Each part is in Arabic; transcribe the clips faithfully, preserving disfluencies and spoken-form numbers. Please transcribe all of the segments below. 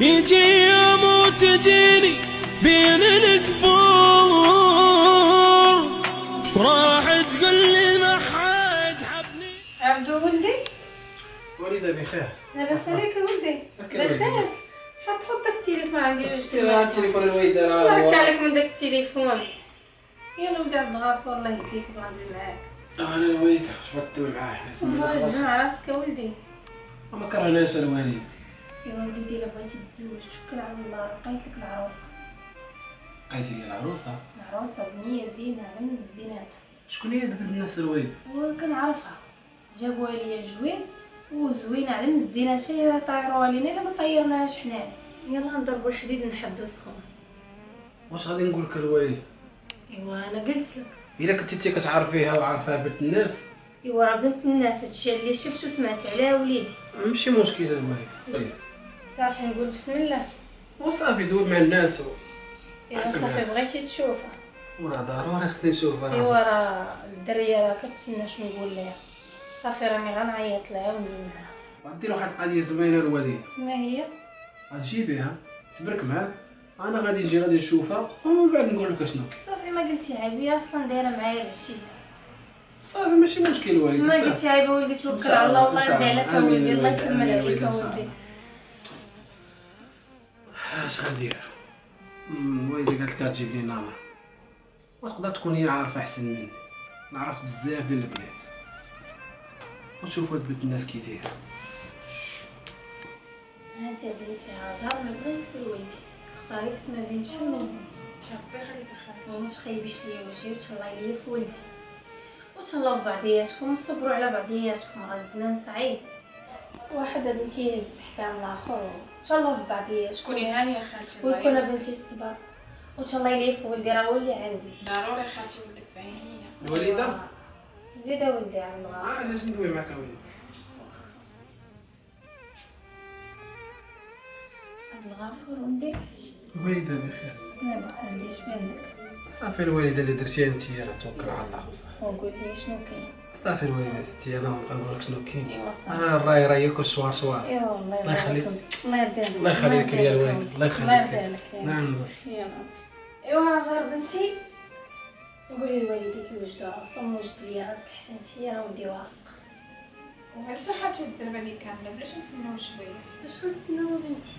يجي يوم وتجيني بين القبور وراح تقول لي ما حد حبني. عبدو ولدي وليدة بخير؟ لاباس عليك يا ولدي؟ بخير؟ حط حط التليفون عندي جوج تليفونات. التليفون الوالدة راه ركع لك من داك التليفون. يلا ولدي عبد الغفور الله يهديك بغادي معاك. انا الوالد حبطوا معاه حنا سمعنا. جمع راسك يا ولدي. ما كرهناش الوالد. يا وليدي الا بغيتي تتزوج توكل على الله، لقيت لك العروسه. لقيتي لي العروسه؟ العروسه بنيه زينه على من الزينات. شكون هي دابا الناس الوالد؟ هو كنعرفها، جابوها ليا الجوين وزوينه على من الزينات، هي طايروها لينا الا ما طيرناهاش حنا. يلاه نضربوا الحديد نحدو السخون. واش غادي نقول لك الوالد؟ ايوا انا قلت لك الا كنتي انت كتعرفيها وعارفاها بنت الناس. ايوا راه بنت الناس، هادشي اللي شفت وسمعت عليها وليدي. ماشي مشكل الوالد، صافي نقول بسم الله وصافي دوب مع الناس و... ايوا صافي بغيتي تشوفها وراه ضروري خصني نشوفها. ايوا راه الدريه راه كتسنى شنو نقول لها. صافي راني غنعيط لها ونزيد معاها. غدير واحد القضيه زوينه الوليد. ما هي؟ غتجيبيها تبرك معاك، انا غادي نجي غادي نشوفها ومن بعد نقول لك شنو. صافي ما قلتي عيب، هي اصلا دايره معايا العشيه. صافي ماشي مشكل الوليد، ما قلتي عيب ولدي. توكل على الله والله يرضي عليك ولدي، الله يكمل عليك ولدي. اش غندير؟ والدي قالت لك غتجيب لي نانا، وتقدر تكون هي عارفه احسن مني. انا عرفت بزاف ديال البنات ونشوفوا هاد بنت الناس كي دايره. انت بغيتي هاجر ولا بغيتي الوالدي؟ اختاريتك ما بين شحال من بنت. ربي يخليك اخاك، وما تخيبيش ليا وجهي وتهلاي ليا في ولدي، وتهلاو في بعضياتكم وصبروا على بعضياتكم، راه الزمان صعيب. واحدة بنتي هز حكام الاخر، ان شاء الله في بعضياتكم. تكوني هانيه خالتي ويكون بنتي الصبر، وان شاء الله يلي في ولدي راه هو اللي عندي. ضروري خالتي ولدك فهميني الوليده. زيد ولدي عند الغار. اه جات ندوي معاك الوليده. عبد الغفور ولدي. الوالده بخير؟ لا باس عليك. شبانك؟ صافي الوالده اللي درتيها انتي راه توكل على الله وصافي. وقول لي شنو كاين؟ صافي الوالده ستي انا غنبقى نقول لك شنو كاين. انا الراي رايك والشوار شوار. ايوا والله الله يخليك. الله يرضي عليك. الله يخليك يا الوالد. الله يخليك. الله يرضي عليك. نعم. يلا ايوا هاجر بنتي، قولي لوالديك يوجدوا عروسه ووجد ليا راسك حتى انتي، راه ولدي وافق. وعلاش حاطه الزربه هذيك كامله؟ بلاش نتسناو شويه. باش كنتسناو بنتي؟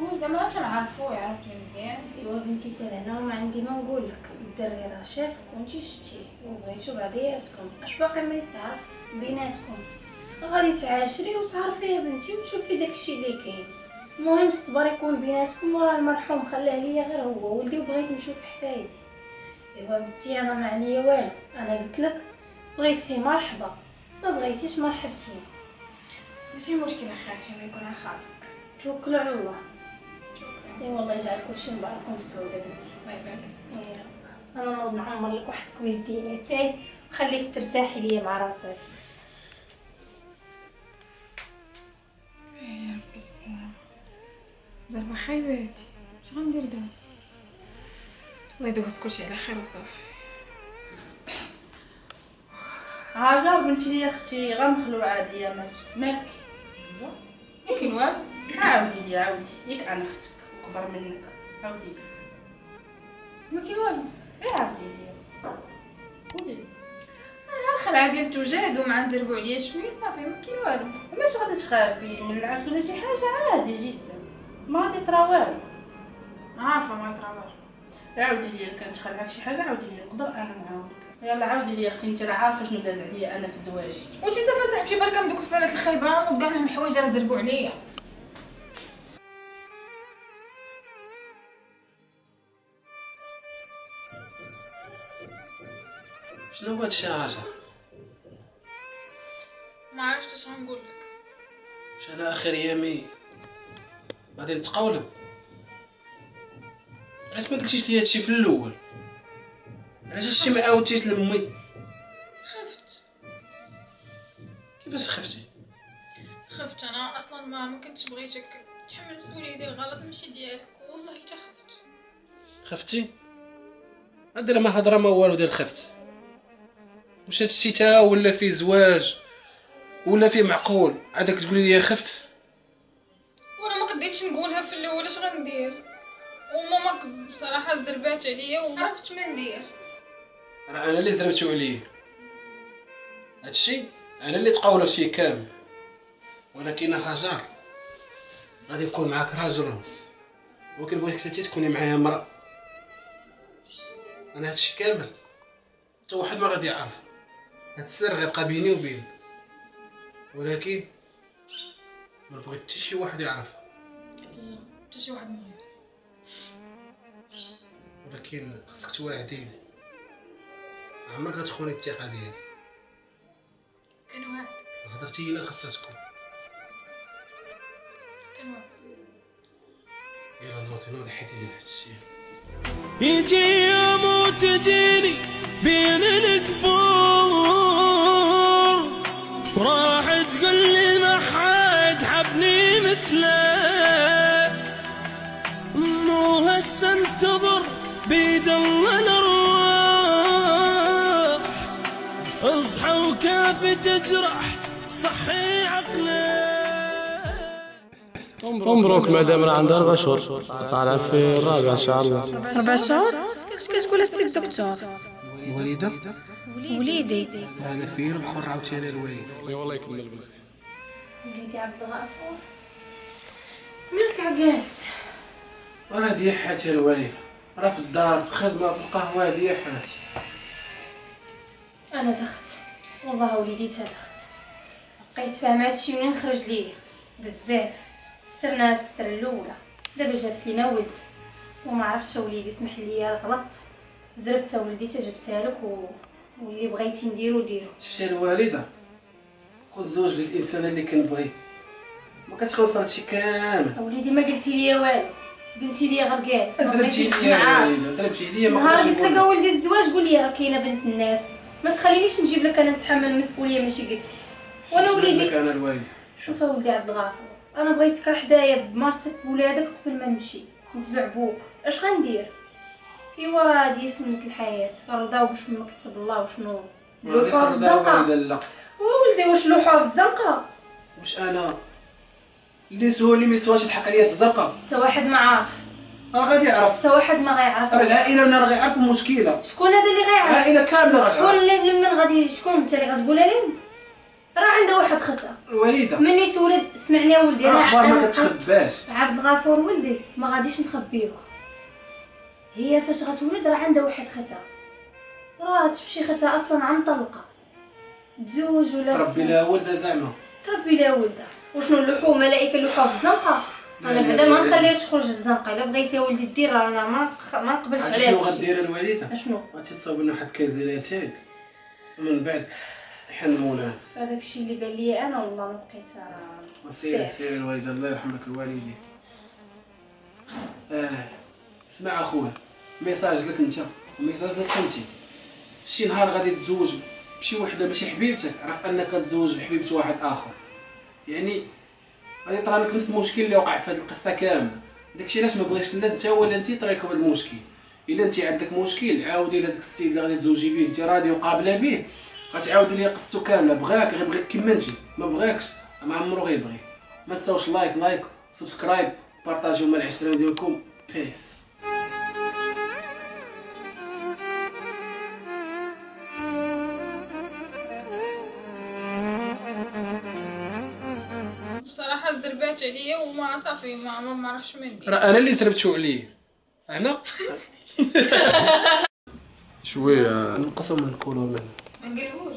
هو زعما عاد تنعرفو يعرفني مزيان. ايوا بنتي حتى لهنا وما عندي ما نقول لك، الدري راه شافك وانتي شتيه وبغيتو بعضياتكم، اش باقي ما يتعرف بيناتكم؟ غادي تعاشري وتعرفيه بنتي وتشوفي داكشي اللي كاين. المهم الصبر يكون بيناتكم، وراه المرحوم خلاه ليا غير هو ولدي، وبغيت نشوف حفايدي. ايوا بنتي انا ما عليا والو، انا قلت لك بغيتي مرحبا، ما بغيتيش مرحبتي. ماشي مشكله خالتي، ما يكون على خاطرك، توكلوا على الله. ايوا الله يجعل كلشي مبارك ومسعود بنتي. الله يبارك. انا نوض نعمر لك واحد الكويس ديال اتاي وخليك ترتاحي ليا مع راسك. يا ربي السلام، ضربه خايبه هادي، اش غندير دابا؟ الله يدوز كلشي على خير وصافي. هاجر بنتي ليا اختي غنخلو عاديه، مالك ممكن والو. عاودي لي عاودي ياك، انا اختك كبر منك، عاودي ما كاين والو. اي عاودي لي قولي لي صراحه الخلعه ديال توجد ومع نزربو عليا شويه صافي ما كاين والو. علاش غادي تخافي من العرس ولا شي حاجه؟ عادي جدا، ما غادي طرا والو. عارفه ما طرا والو. عاودي لي كانت خلعك شي حاجه، عاودي لي نقدر انا نعاونك. يلا عاودي لي اختي، انت راه عارفه شنو داز عليا انا في زواجي. وانت صافي صاحبتي بركه من دوك الفالات الخايبه، وكاع جوج الحوايج راه زربو عليا. شنو هو هادشي هاجر؟ ما عرفت اش غنقول لك. واش انا اخر يامي غادي نتقولب؟ علاش ما قلتيش لي هادشي في الاول؟ علاش هادشي ما عاودتيش لامي؟ خفت. كيفاش خفتي؟ خفت انا اصلا ما ما كنتش بغيتك تحمل المسؤوليه ديال الغلط ماشي ديالك، والله حتى خفت. خفتي؟ هادرا ما هضره ما والو ديال خفت. واش هادشي تا ولا فيه زواج ولا فيه معقول عادك تقولي لي خفت؟ وانا ما رضيتش نقولها في الاول اش غندير، وماما بصراحه ضربات عليا ومعرفتش ما ندير. راه انا اللي ضربتو ليه هادشي، انا اللي تقولت فيه كامل، ولكن هاجر غادي نكون معاك راجل نص، ولكن بغيتك انت تكوني معايا مرأة. انا هادشي كامل حتى واحد ما غادي يعرف، هاد السر غيبقى بيني وبينك، ولكن ما بغيت حتى شي واحد يعرف، لا حتى شي واحد منهم، ولكن خصك توعديني، عمرك غتخوني الثقة ديالي. كنوعدك. هضرتي هي اللي خاصها تكون. كنوعدك. يلا نوضي نوضي حيتي لي هادشي. يجي يوم وتجيني بين القبور وراح تقول لي ما حد حبني مثلك، وهسا انتظر بيد الله الارواح، اصحى وكافي تجرح صحي عقلك. مبروك مدام، راه عندها أربع شهور، طالعة في الرابع إن شاء الله. أربع شهور؟ اش كتقول السي الدكتور؟ الوالدة؟ وليدي. أنا فين الآخر عاوتاني الوالد. إي والله يكمل بالخير. وليدي عبد الغفور. مالك عكاز؟ راه هادي هي حياتي الوالدة، راه في الدار، في الخدمة، في القهوة، هادي هي حياتي. أنا دخت، والله وليدي تا دخت. بقيت فاهم هادشي منين خرج ليا، بزاف. سرنا الستر الاولى، دابا جابت لينا ولدي وما عرفتش وليدي، سمح لي غلطت، زربت ولدي تا جبتها لك، واللي بغيتي نديرو ديرو. شفتي الوالده، كنت زوج ديال الانسان اللي كنبغي، ما كتخلص هادشي كامل. وليدي ما قلتي لي والو، بنتي لي غير جالس، ما بغيتيش معاك، ضربتي ليا. ما قدرتش نهار كتلقى ولدي الزواج قول لي راه كاينه بنت الناس، ما تخلينيش نجيب لك انا نتحمل المسؤوليه ماشي قدي. وانا وليدي انا الوالده. شوف ولدي عبد الغفور، انا بغيتك حدايا بمرتك بولادك قبل ما نمشي نتبع بوك، اش غندير؟ ايوا راه هادي سنة الحياة، الرضا باش ما كتب الله وشنو لوحة في الزنقة. ولدي واش لوحة في الزنقة؟ واش انا اللي سولي ما يسواش يضحك عليا في الزنقة؟ حتى واحد ما عارف. راه غادي يعرف، حتى واحد ما غيعرف. راه العائلة ملي راه غيعرفوا المشكلة. شكون هذا اللي غيعرف؟ العائلة كاملة غتعرف. شكون اللي من غادي، شكون انت اللي غتقولها لهم؟ راه عندها واحد خطأ الوالده مني تولد. سمعني يا ولدي، راه اخبار ما كتخباش. عبد الغفور ولدي ما غاديش نخبيوها، هي فاش غتولد راه عندها واحد خطأ، راه تمشي خطأ اصلا عن طلقه، تزوج ولا تربي لها ولده، زعما تربي لها ولده وشنو اللحو ملائكه اللحو في الزنقه. انا بعدا ما نخليهاش تخرج الزنقه، الا بغيتي يا ولدي دير راه ما ما نقبلش على هادشي. شنو غدير الوالده؟ شنو غادي تصاوب لنا واحد كاس ديال اتاي ومن بعد حنمونا. هذاك الشيء اللي بان لي انا، والله ما بقيت راه. سيري سيري الوالده، الله يرحم لك الوالدين. اه اسمع اخويا، ميساج لك انت وميساج لك انت، شي نهار غادي تتزوج بشي وحده ماشي حبيبتك، عرف انك تتزوج بحبيبه واحد اخر، يعني غادي يطرى لك نفس المشكل اللي وقع في هذه القصه كامله. داكشي علاش ما بغيتش لا انت ولا انت يطرى لكم المشكل. الا انت عندك مشكل عاودي لهذاك السيد اللي غادي تزوجي به، انت راضي وقابله به، غتعاودي لي قصتو كامله. بغاك غيبغيك كما انت، ما بغاكش ما عمرو غيبغيك. ما تنساوش لايك لايك سبسكرايب، بارطاجيو مع العشره ديالكم. بيس. بصراحه ضربات عليا وما صافي، ما ما عرفتش ما ندير، راه انا اللي ضربتو عليه انا. شويه نقصوا من الكولون، ما نقلبوش،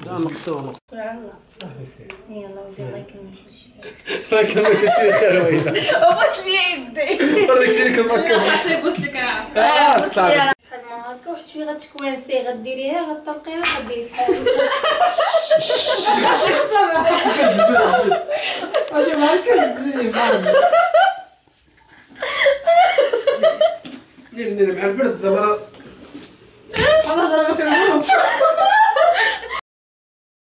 لا نقصوه. كل على الله صافي سير. يلا ولدي الله يكمل كلشي بخير، الله يكمل كلشي بخير. ويلي وبوس لي يدي، راه داكشي اللي كنفكر فيه. يبوس لك راسك. اه صافي بحال ما هكا، واحد شويه غتكوانسي، غديريها غتطلقيها غديري في حالك. اجي معاك كتديري بحال دير دير مع البرد دابا، انا ضربه في المهم.